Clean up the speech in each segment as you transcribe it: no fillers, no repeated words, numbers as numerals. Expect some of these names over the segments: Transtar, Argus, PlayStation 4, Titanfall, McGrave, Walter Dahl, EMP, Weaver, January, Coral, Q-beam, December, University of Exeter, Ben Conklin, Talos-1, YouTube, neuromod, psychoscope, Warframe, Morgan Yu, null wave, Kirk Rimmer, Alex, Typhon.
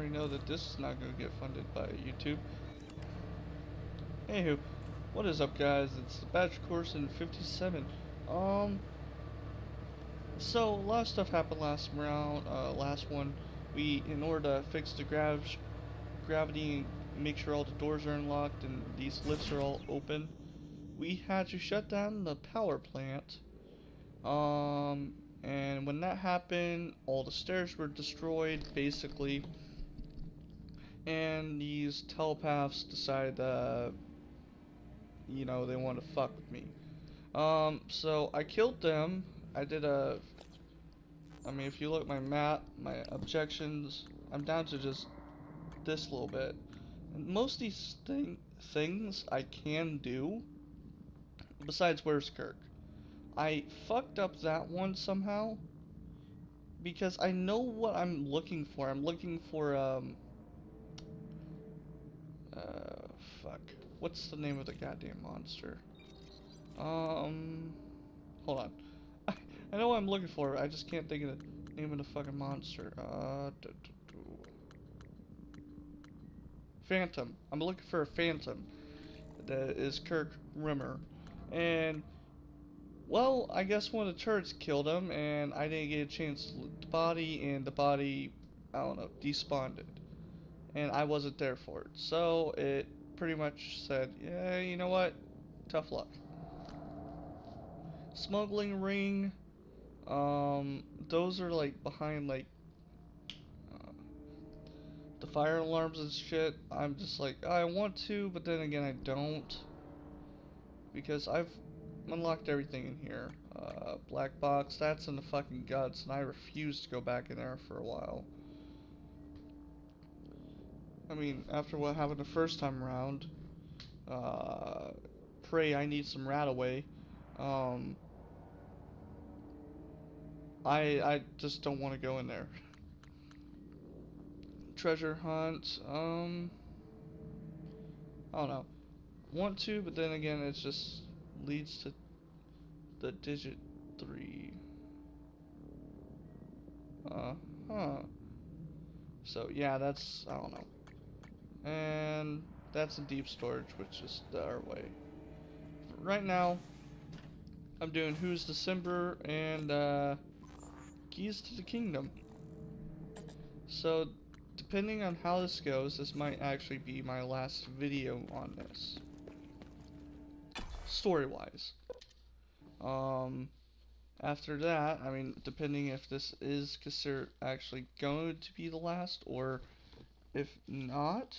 already know that this is not going to get funded by YouTube. Anywho, what is up, guys? It's the batch course in 57. So a lot of stuff happened last round. Last one, we, in order to fix the gravity and make sure all the doors are unlocked and these lifts are all open, we had to shut down the power plant. And when that happened, all the stairs were destroyed, basically. And these telepaths decided, you know, they wanted to fuck with me. So I killed them. I did a... I mean, if you look at my map, my objections, I'm down to just this little bit. And most of these things I can do, besides where's Kirk. I fucked up that one somehow, because I know what I'm looking for. I'm looking for, fuck. What's the name of the goddamn monster? Hold on. I know what I'm looking for, I just can't think of the name of the fucking monster. Phantom. I'm looking for a phantom. That is Kirk Rimmer. And, well, I guess one of the turrets killed him, and I didn't get a chance to loot the body, and the body, I don't know, despawned. And I wasn't there for it. So, it pretty much said, yeah, you know what? Tough luck. Smuggling ring, those are like behind like the fire alarms and shit. I'm just like, I want to, but then again I don't, because I've unlocked everything in here. Black box, that's in the fucking guts, and I refuse to go back in there for a while. I mean, after what happened the first time around, pray I need some rat away. I just don't want to go in there. Treasure hunt, I don't know. Want to, but then again it just leads to the digit 3. So yeah, that's, I don't know. And that's a deep storage, which is our way. Right now I'm doing Who's December and Keys to the Kingdom. So depending on how this goes, this might actually be my last video on this, story wise. After that, I mean, depending if this is considered actually going to be the last, or if not,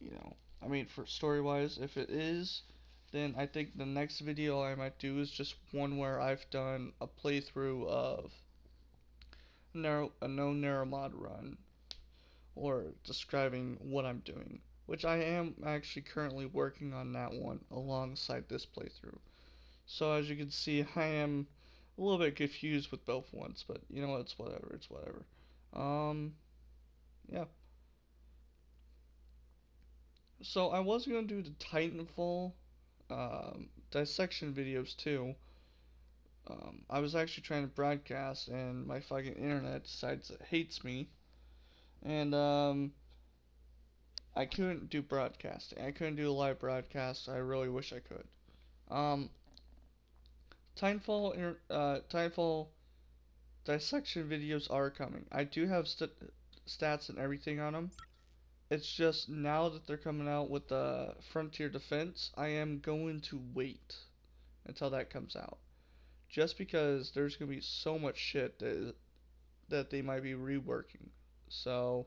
you know, I mean, for story wise, if it is, then I think the next video I might do is just one where I've done a playthrough of a no neuromod run, or describing what I'm doing, which I am actually currently working on that one alongside this playthrough. So as you can see, I am a little bit confused with both ones, but you know, it's whatever, it's whatever. Yeah. So I was going to do the Titanfall dissection videos too. I was actually trying to broadcast, and my fucking internet decides it hates me, and I couldn't do broadcasting. I couldn't do a live broadcast. I really wish I could. Titanfall dissection videos are coming. I do have stats and everything on them. It's just now that they're coming out with the Frontier Defense, I am going to wait until that comes out. Just because there's going to be so much shit that they might be reworking. So,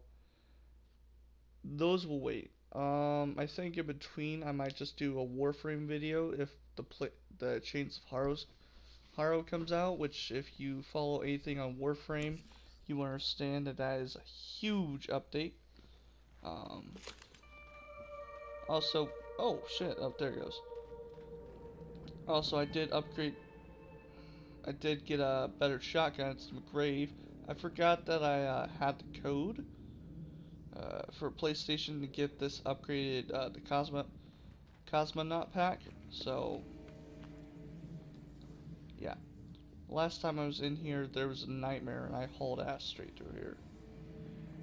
those will wait. I think in between, I might just do a Warframe video if the Chains of Haro comes out. Which, if you follow anything on Warframe, you understand that that is a huge update. Also, oh shit, oh there it goes. Also, I did upgrade, I did get a better shotgun. It's McGrave. I forgot that I had the code for PlayStation to get this upgraded, the Cosmonaut pack. So yeah, last time I was in here there was a nightmare and I hauled ass straight through here.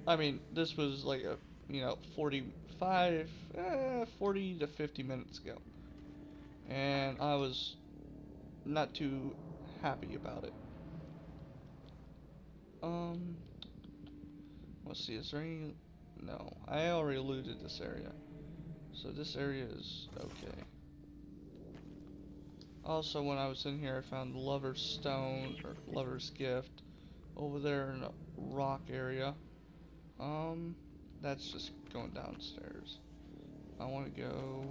I mean, this was like a, you know, 40 to 50 minutes ago, and I was not too happy about it. Let's see, is there any? No, I already looted this area, so this area is okay. Also, when I was in here, I found Lover's Stone or Lover's Gift over there in a rock area. That's just going downstairs. I want to go.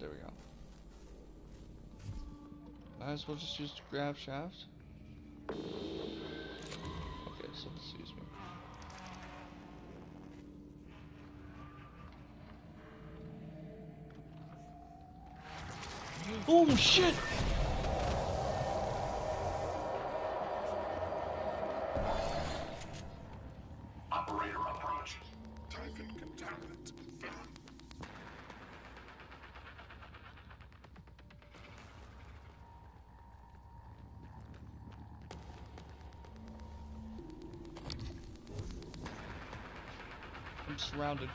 There we go. Might as well just use the grab shaft. Okay, so this used me. Oh shit! Operator approach. Typhon contaminant found. I'm surrounded.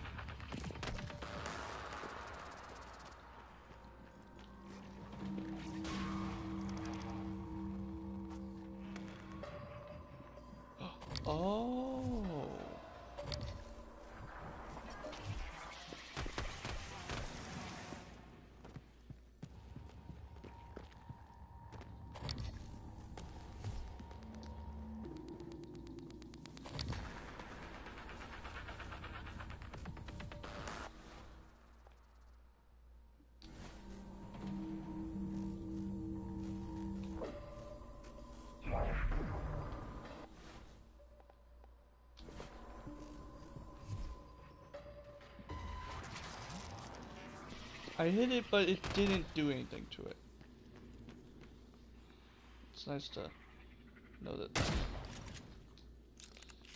I hit it, but it didn't do anything to it. It's nice to know that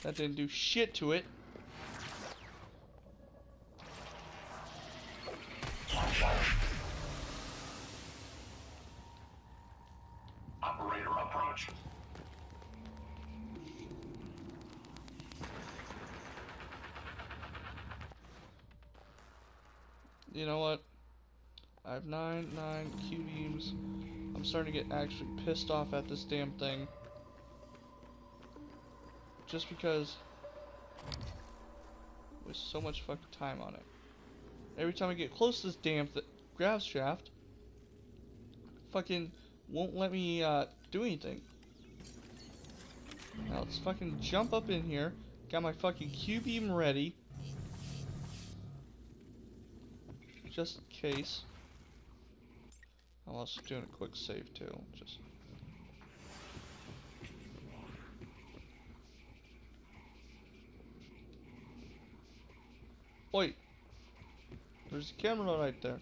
that didn't do shit to it. Operator approach. You know what? I have nine Q-beams. I'm starting to get actually pissed off at this damn thing. Just because there's so much fucking time on it. Every time I get close to this damn grav shaft, fucking won't let me do anything. Now let's fucking jump up in here. Got my fucking Q-beam ready. Just in case. I'm also doing a quick save too. Just wait. There's a camera right there.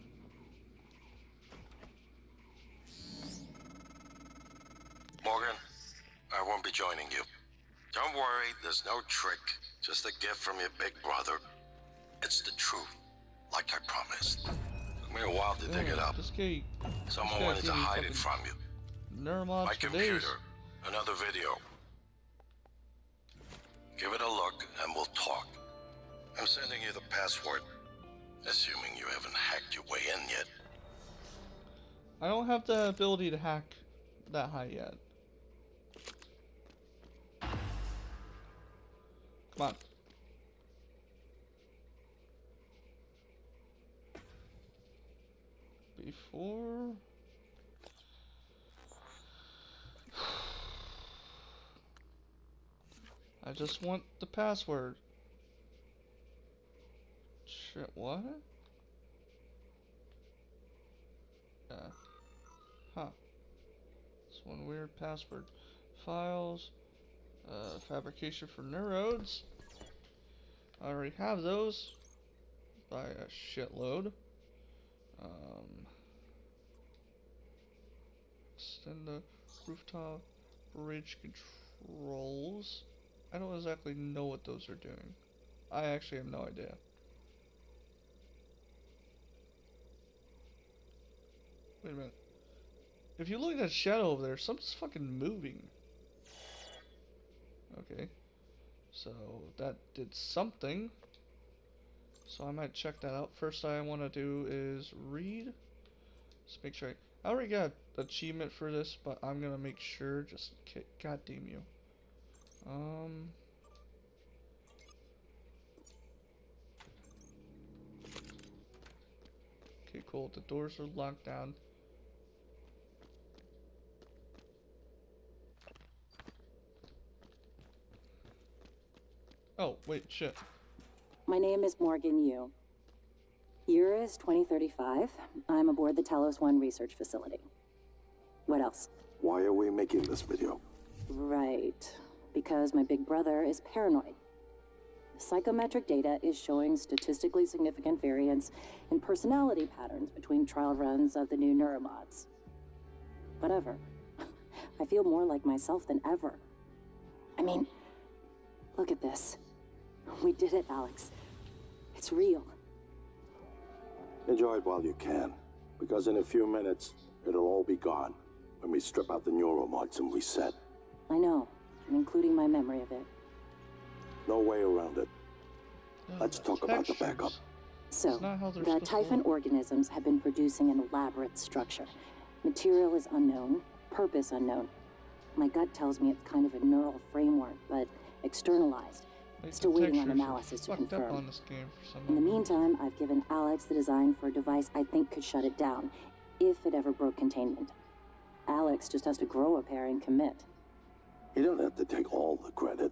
Morgan, I won't be joining you. Don't worry, there's no trick. Just a gift from your big brother. It's the truth, like I promised. Took me a while to dig it up. Someone wanted to hide it from you. My computer. Another video. Give it a look and we'll talk. I'm sending you the password. Assuming you haven't hacked your way in yet. I don't have the ability to hack that high yet. Come on. Before I just want the password. Shit, what? Huh. It's one weird password. Files, fabrication for neurodes. I already have those by a shitload. Extend the rooftop bridge controls. I don't exactly know what those are doing. I actually have no idea. Wait a minute. If you look at that shadow over there, something's fucking moving. Okay. So that did something. So I might check that out. First I want to do is read. Just make sure I already got achievement for this, but I'm gonna make sure. Just goddamn you. Okay, cool. The doors are locked down. Oh, wait, shit. My name is Morgan Yu. Year is 2035. I'm aboard the Talos-1 research facility. What else? Why are we making this video? Right. Because my big brother is paranoid. Psychometric data is showing statistically significant variance in personality patterns between trial runs of the new neuromods. Whatever. I feel more like myself than ever. I mean, look at this. We did it, Alex. It's real. Enjoy it while you can, because in a few minutes, it'll all be gone when we strip out the neuromods and reset. I know, and including my memory of it. No way around it. No, let's talk about the backup. So, the Typhon organisms have been producing an elaborate structure. Material is unknown, purpose unknown. My gut tells me it's kind of a neural framework, but externalized. Still waiting on analysis to confirm. On this game for in the meantime, I've given Alex the design for a device I think could shut it down, if it ever broke containment. Alex just has to grow a pair and commit. You don't have to take all the credit.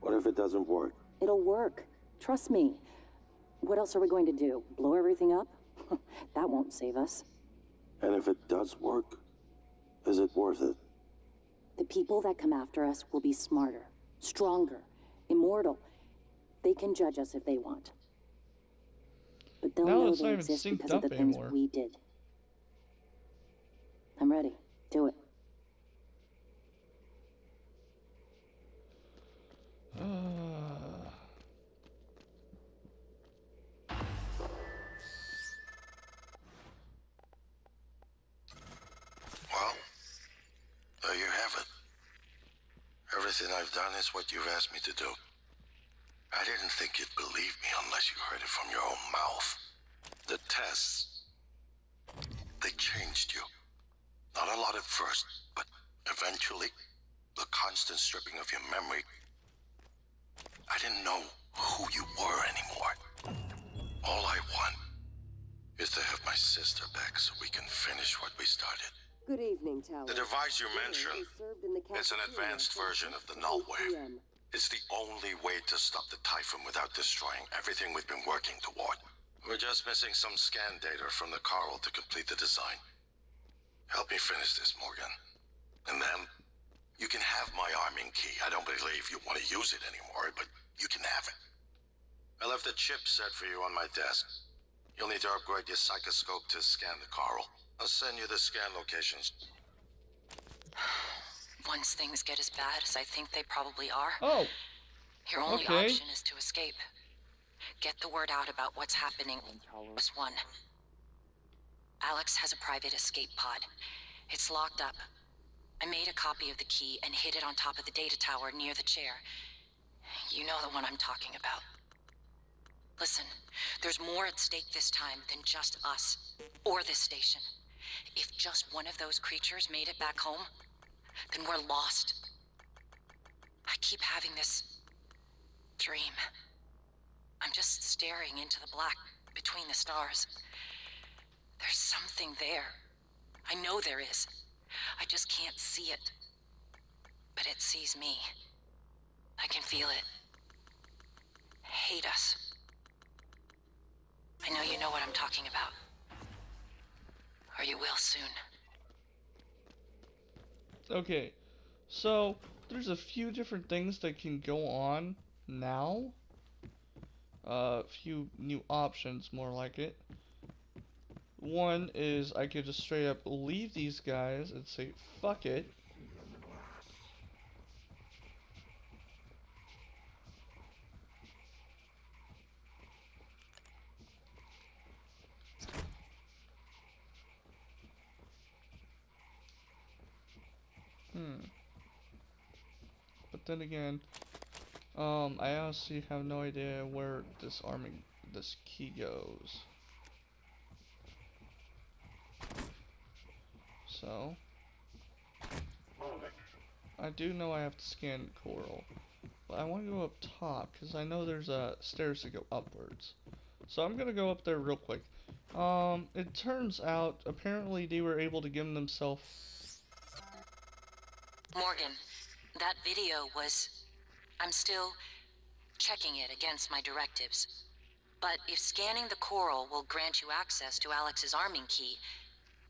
What if it doesn't work? It'll work. Trust me. What else are we going to do? Blow everything up? That won't save us. And if it does work, is it worth it? The people that come after us will be smarter, stronger, immortal. They can judge us if they want. But they'll know they exist because of the things we did. I'm ready. Do it. Well, there you have it. Everything I've done is what you've asked me to do. I didn't think you'd believe me unless you heard it from your own mouth. The tests, they changed you. Not a lot at first, but eventually, the constant stripping of your memory. I didn't know who you were anymore. All I want is to have my sister back so we can finish what we started. Good evening, Talos. The device you mentioned, it's an advanced version of the null wave. It's the only way to stop the Typhon without destroying everything we've been working toward. We're just missing some scan data from the Coral to complete the design. Help me finish this, Morgan. And then, you can have my arming key. I don't believe you want to use it anymore, but you can have it. I left the chipset for you on my desk. You'll need to upgrade your psychoscope to scan the Coral. I'll send you the scan locations. Once things get as bad as I think they probably are, your only option is to escape. Get the word out about what's happening. Plus one. Alex has a private escape pod. It's locked up. I made a copy of the key and hid it on top of the data tower near the chair. You know the one I'm talking about. Listen, there's more at stake this time than just us or this station. If just one of those creatures made it back home, then we're lost. I keep having this dream. I'm just staring into the black between the stars. There's something there. I know there is. I just can't see it. But it sees me. I can feel it. Hate us. I know you know what I'm talking about. Or you will soon. Okay, so there's a few different things that can go on now. A few new options, more like it. One is I could just straight up leave these guys and say, fuck it. But then again, I honestly have no idea where this key goes. So I do know I have to scan Coral, but I want to go up top because I know there's stairs that go upwards. So I'm gonna go up there real quick. It turns out apparently they were able to give themselves. Morgan, that video was. I'm still checking it against my directives. But if scanning the Coral will grant you access to Alex's arming key,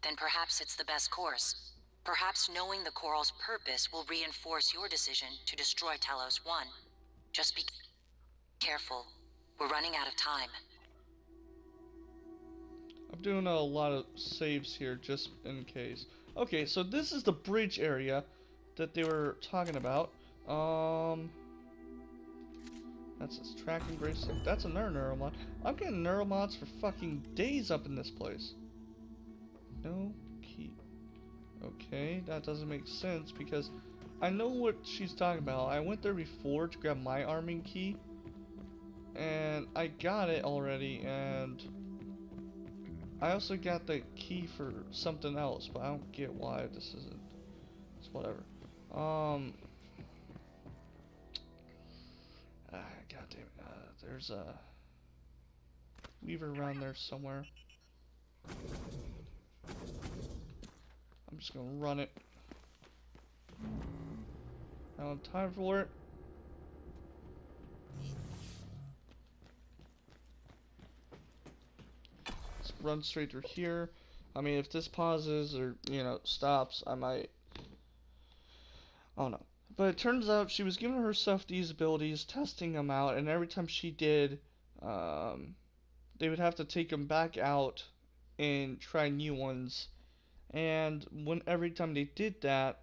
then perhaps it's the best course. Perhaps knowing the Coral's purpose will reinforce your decision to destroy Talos-1. Just be careful. We're running out of time. I'm doing a lot of saves here just in case. Okay, so this is the bridge area that they were talking about. That's his tracking bracelet. That's another neuromod. I'm getting neuromods for fucking days up in this place. No key. Okay, that doesn't make sense because I know what she's talking about. I went there before to grab my arming key and I got it already, and I also got the key for something else, but I don't get why this isn't. It's whatever. God damn it. There's a Weaver around there somewhere. I'm just gonna run it. I don't have time for it. Let's run straight through here. I mean, if this pauses or, you know, stops, I might. Oh no. But it turns out she was giving herself these abilities, testing them out, and every time she did, they would have to take them back out and try new ones. And when every time they did that,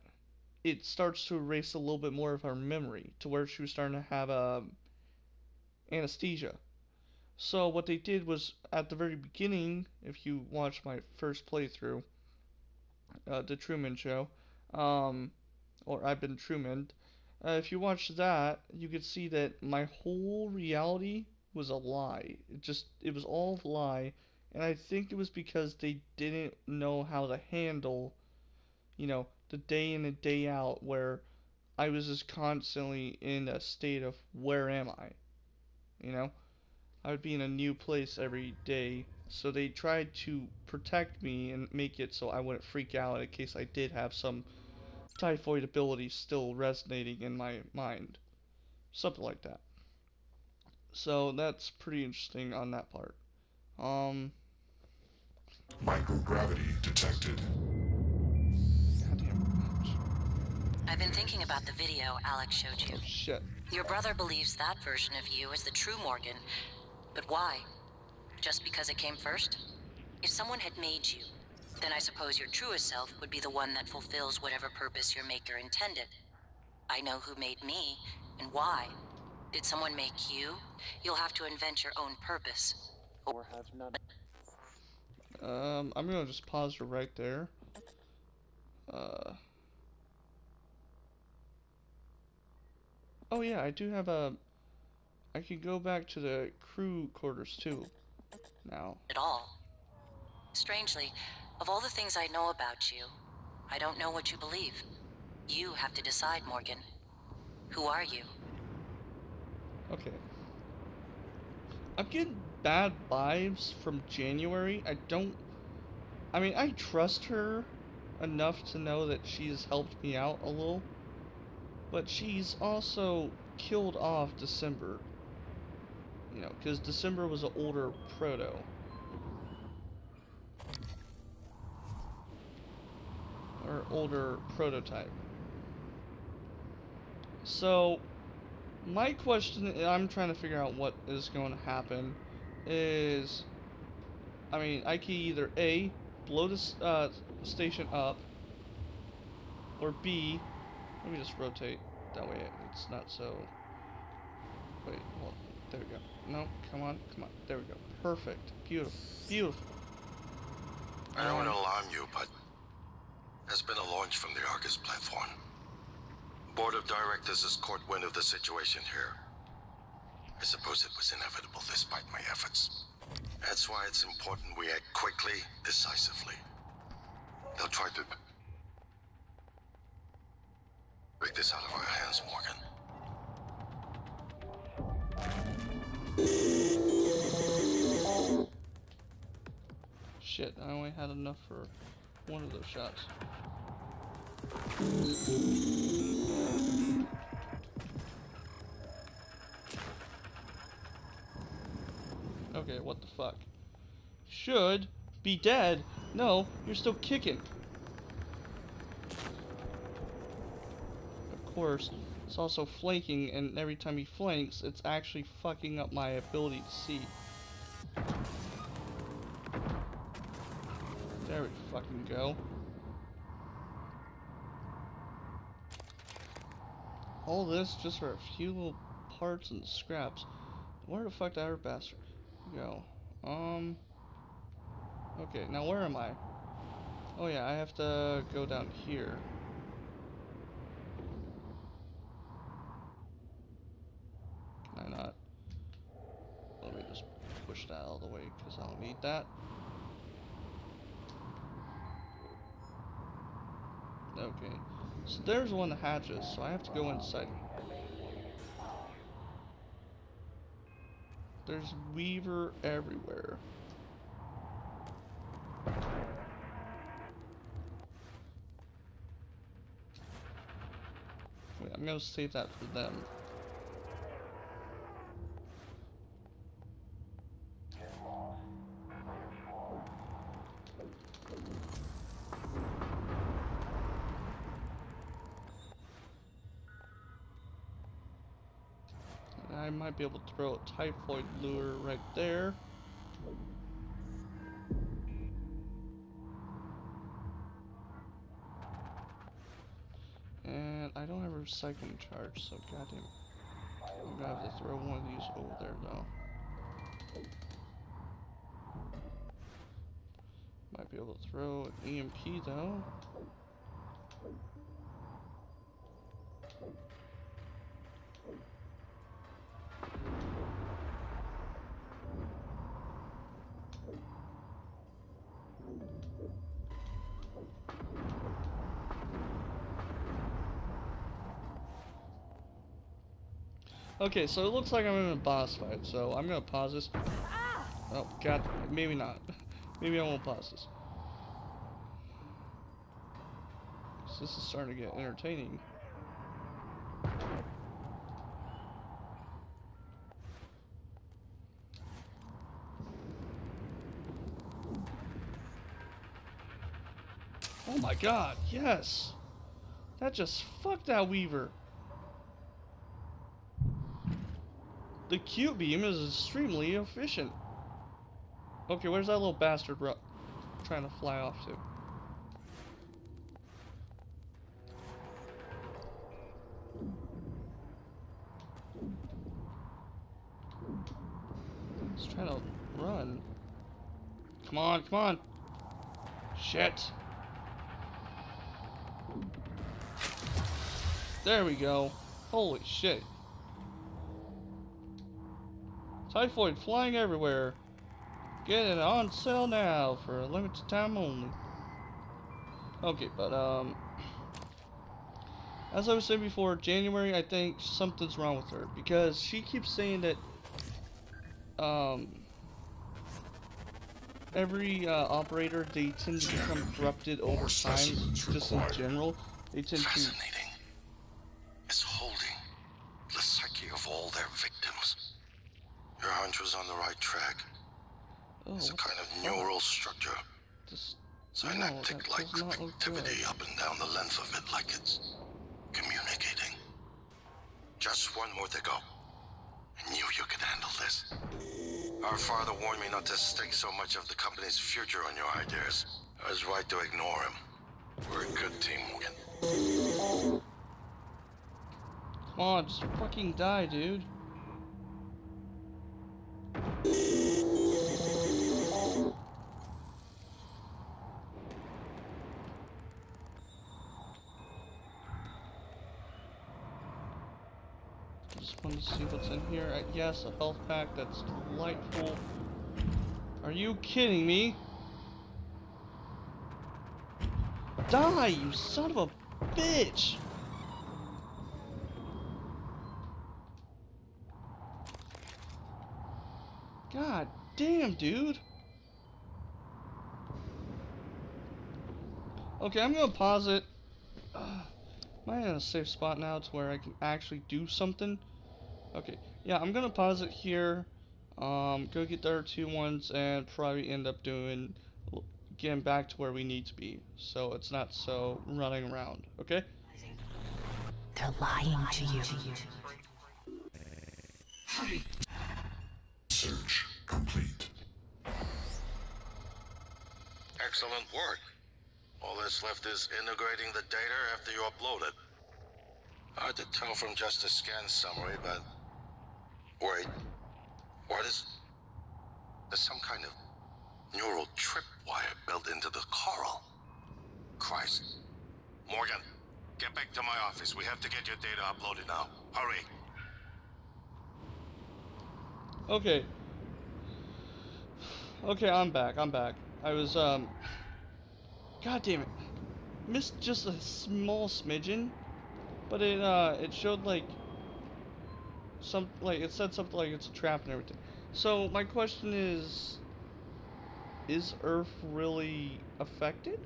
it starts to erase a little bit more of her memory, to where she was starting to have anesthesia. So what they did was, at the very beginning, if you watch my first playthrough, The Truman Show, or I've Been Truman, if you watch that, you could see that my whole reality was a lie. It was all a lie, and I think it was because they didn't know how to handle, you know, the day in and day out, where I was just constantly in a state of, where am I? You know? I would be in a new place every day, so they tried to protect me and make it so I wouldn't freak out in case I did have some typhoid ability still resonating in my mind, something like that. So that's pretty interesting on that part. Microgravity detected. Goddamn bitch. I've been thinking about the video Alex showed you. Oh, shit. Your brother believes that version of you is the true Morgan, but why? Just because it came first? If someone had made you, then I suppose your truest self would be the one that fulfills whatever purpose your maker intended. I know who made me, and why. Did someone make you? You'll have to invent your own purpose. Or have none. I'm gonna just pause her right there. Oh yeah, I do have a... I can go back to the crew quarters too, now. At all. Strangely, of all the things I know about you, I don't know what you believe. You have to decide, Morgan. Who are you? Okay. I'm getting bad vibes from January. I mean, I trust her enough to know that she's helped me out a little. But she's also killed off December. You know, because December was an older proto. Or older prototype. So my question, and I'm trying to figure out what is going to happen, is, I mean, I can either A, blow this station up, or B, let me just rotate that way it's not so, wait, hold on, there we go, no, come on, there we go, perfect, beautiful. I don't want to alarm you, but there's been a launch from the Argus platform. Board of Directors is caught wind of the situation here. I suppose it was inevitable despite my efforts. That's why it's important we act quickly, decisively. They'll try to break this out of our hands, Morgan. Shit, I only had enough for one of those shots. Okay, what the fuck? Should be dead. No, you're still kicking. Of course, it's also flanking, and every time he flanks, it's actually fucking up my ability to see. There we fucking go. All this just for a few little parts and scraps. Where the fuck did our bastard go? Okay, now where am I? Oh yeah, I have to go down here. Can I not? Let me just push that out of the way because I don't need that. Okay, so there's one that hatches, so I have to go inside. There's Weaver everywhere. Wait, I'm gonna save that for them. I might be able to throw a typhoid lure right there. And I don't have a recycling charge, so goddamn. I'm gonna have to throw one of these over there though. Might be able to throw an EMP though. Okay, so it looks like I'm in a boss fight, so I'm gonna pause this. Oh, god, maybe not. Maybe I won't pause this. So this is starting to get entertaining. Oh my god, yes! That just fucked that Weaver. The Q-beam is extremely efficient. Okay, where's that little bastard trying to fly off to? He's trying to run. Come on, come on. Shit. There we go. Holy shit. Typhoid flying everywhere. Get it on sale now for a limited time only. Okay, but as I was saying before, January, I think something's wrong with her because she keeps saying that every operator, they tend to become corrupted over time. Just in general, they tend to. It's holding the psyche of all their victims. Your hunch was on the right track. Oh, it's a kind of neural structure. Synaptic like activity up and down the length of it like it's communicating. Just one more to go. I knew you could handle this. Our father warned me not to stake so much of the company's future on your ideas. I was right to ignore him. We're a good team, Morgan. Come on, just fucking die, dude. see what's in here. Yes, a health pack. That's delightful. Are you kidding me? Die, you son of a bitch! God damn, dude! Okay, I'm gonna pause it. Am I in a safe spot now to where I can actually do something? Okay, yeah, I'm gonna pause it here. Go get the other two ones and probably end up doing getting back to where we need to be, so it's not so running around. Okay? They're lying to you. Hurry. Search complete. Excellent work. All that's left is integrating the data after you upload it. Hard to tell from just a scan summary, but... Wait. What is... There's some kind of neural tripwire built into the coral. Christ. Morgan, get back to my office. We have to get your data uploaded now. Hurry. Okay. Okay, I'm back. I'm back. I was, God damn it. Missed just a small smidgen, but it showed like some, like it said something like it's a trap and everything. So my question is Earth really affected?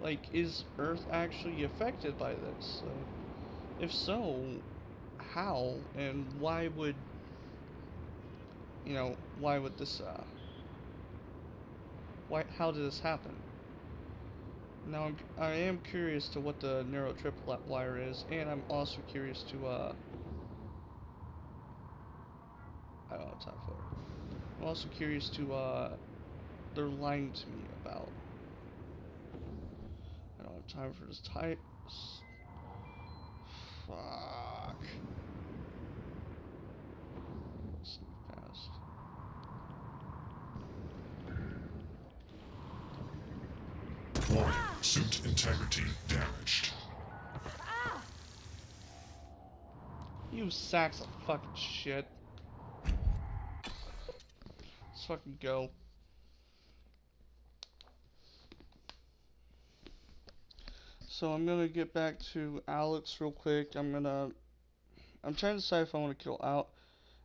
Like, is Earth actually affected by this? If so, how and why would, you know, why would this how did this happen? Now I am curious to what the neuro tripwire is, and I'm also curious to I don't have time for it. I'm also curious to they're lying to me about. I don't have time for this type. Fuck. Sneak past. Warning, suit integrity damaged. You sacks of fucking shit. Let's fucking go. So I'm gonna get back to Alex real quick. I'm trying to decide if I want to kill out.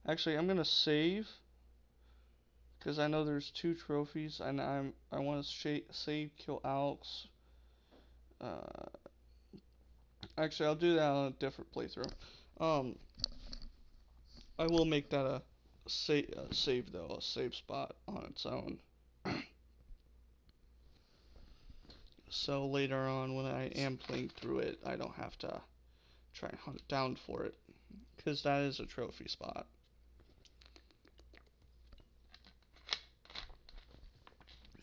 Actually, I'm gonna save, because I know there's two trophies, and I want to save, kill Alex. Actually, I'll do that on a different playthrough. I will make that a save though, a save spot on its own. So later on, when I am playing through it, I don't have to try and hunt down for it, because that is a trophy spot.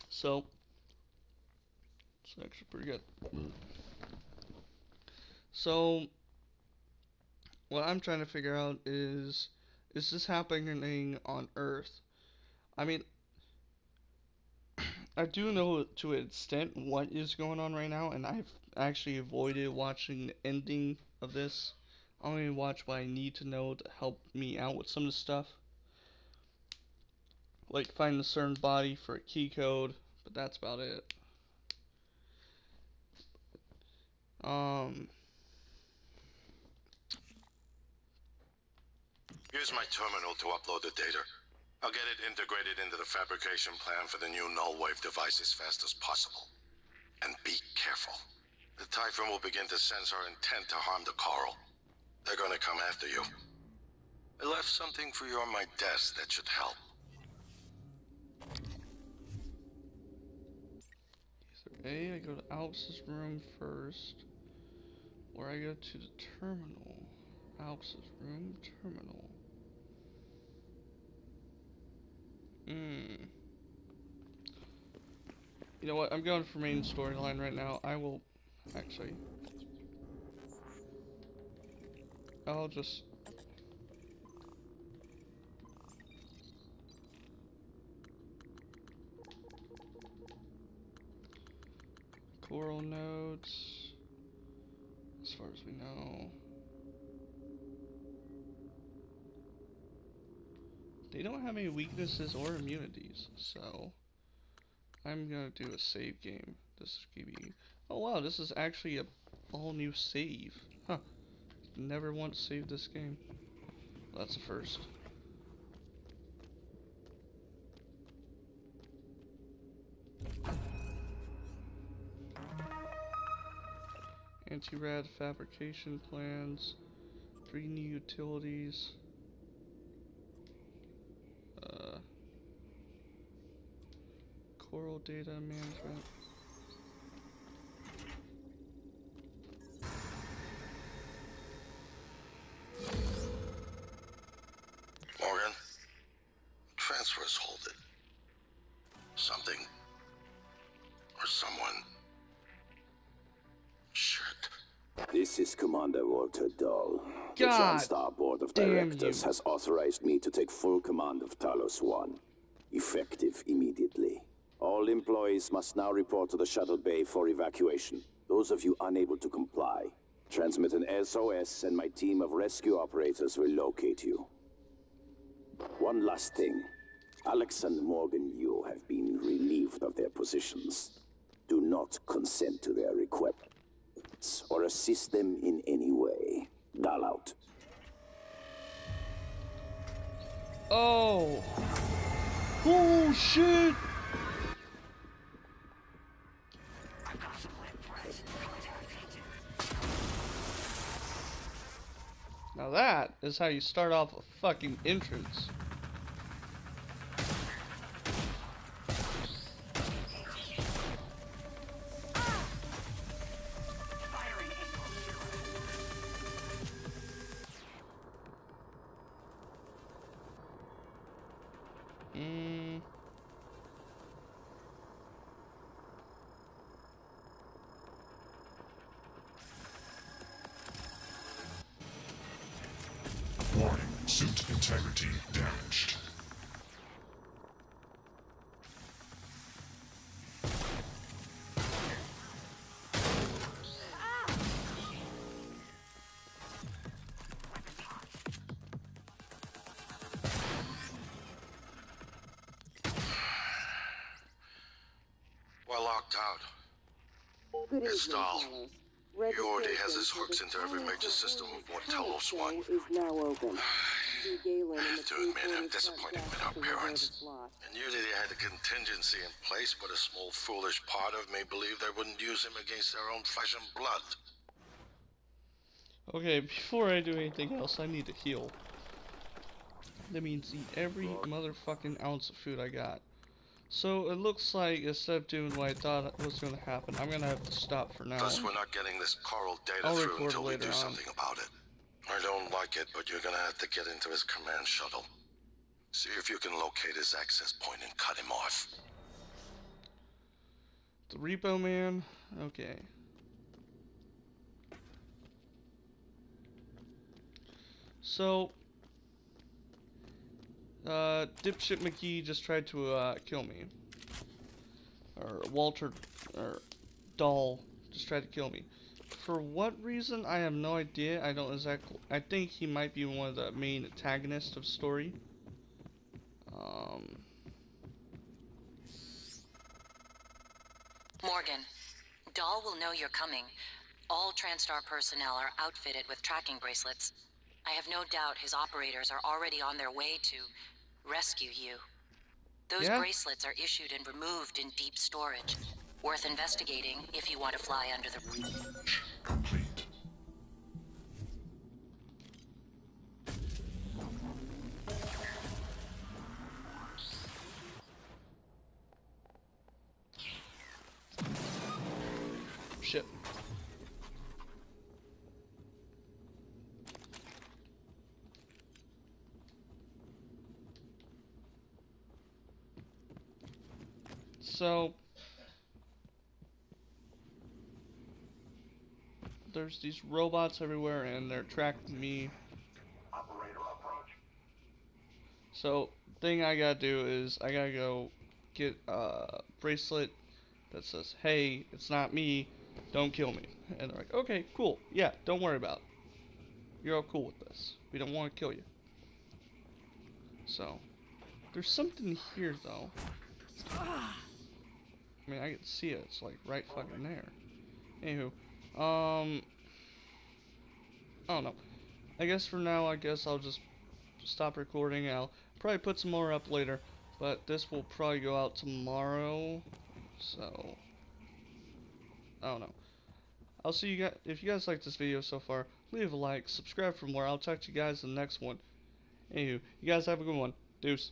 So, it's actually pretty good. So, what I'm trying to figure out is this happening on Earth? I mean, I do know to an extent what is going on right now, and I've actually avoided watching the ending of this. I only watch what I need to know to help me out with some of the stuff. Like, find a certain body for a key code. But that's about it. Here's my terminal to upload the data. I'll get it integrated into the fabrication plan for the new null wave device as fast as possible. And be careful. The Typhon will begin to sense our intent to harm the coral. They're gonna come after you. I left something for you on my desk that should help. I go to Alex's room first, or I go to the terminal. Alex's room, terminal. You know what? I'm going for main storyline right now. I will actually. I'll just. Coral nodes, as far as we know. They don't have any weaknesses or immunities, so I'm gonna do a save game. This is gonna be, oh wow, this is actually a all new save. Huh. Never once saved this game. Well, that's a first. Anti-rad fabrication plans, 3 new utilities. Coral data management. Morgan, transfer is halted. Something or someone. Shit. This is Commander Walter Dahl. The Transtar Board of Directors has authorized me to take full command of Talos-1, effective immediately. All employees must now report to the shuttle bay for evacuation. Those of you unable to comply, transmit an SOS and my team of rescue operators will locate you. One last thing. Alex and Morgan Yu have been relieved of their positions. Do not consent to their requests or assist them in any way. Dahl out. Oh! Oh shit! Now that is how you start off a fucking entrance. Suit integrity damaged. We're locked out. It's Dahl. He already has his hooks into every major system of what Talos-1 is now open. I have to admit, I'm disappointed with our parents. And usually they had a contingency in place, but a small foolish part of me believed they wouldn't use him against their own flesh and blood. Okay, before I do anything else, I need to heal. That means eat every motherfucking ounce of food I got. So it looks like, instead of doing what I thought was going to happen, I'm going to have to stop for now. Thus we're not getting this Coral data through until we do something about it. I don't like it, but you're gonna have to get into his command shuttle. See if you can locate his access point and cut him off. The Repo Man? Okay. So, Dipshit McGee just tried to, kill me. Or Walter, or Dahl just tried to kill me. For what reason, I have no idea. I don't exactly. I think he might be one of the main antagonists of story. Morgan, Dahl will know you're coming. All Transtar personnel are outfitted with tracking bracelets. I have no doubt his operators are already on their way to rescue you. Those bracelets are issued and removed in deep storage. Worth investigating if you want to fly under the roof. Complete. Shit. So there's these robots everywhere and they're tracking me. Operator approach. So thing I gotta do is I gotta go get a bracelet that says, hey, it's not me, don't kill me. And they're like, okay, cool, yeah, don't worry about it. You're all cool with this. We don't want to kill you. So There's something here, though. I mean, I can see it. It's like right fucking there. Anywho, I don't know. I guess for now, I guess I'll just stop recording. I'll probably put some more up later, but this will probably go out tomorrow. So, I don't know. I'll see you guys. If you guys like this video so far, leave a like, subscribe for more. I'll talk to you guys in the next one. Anywho, you guys have a good one. Deuce.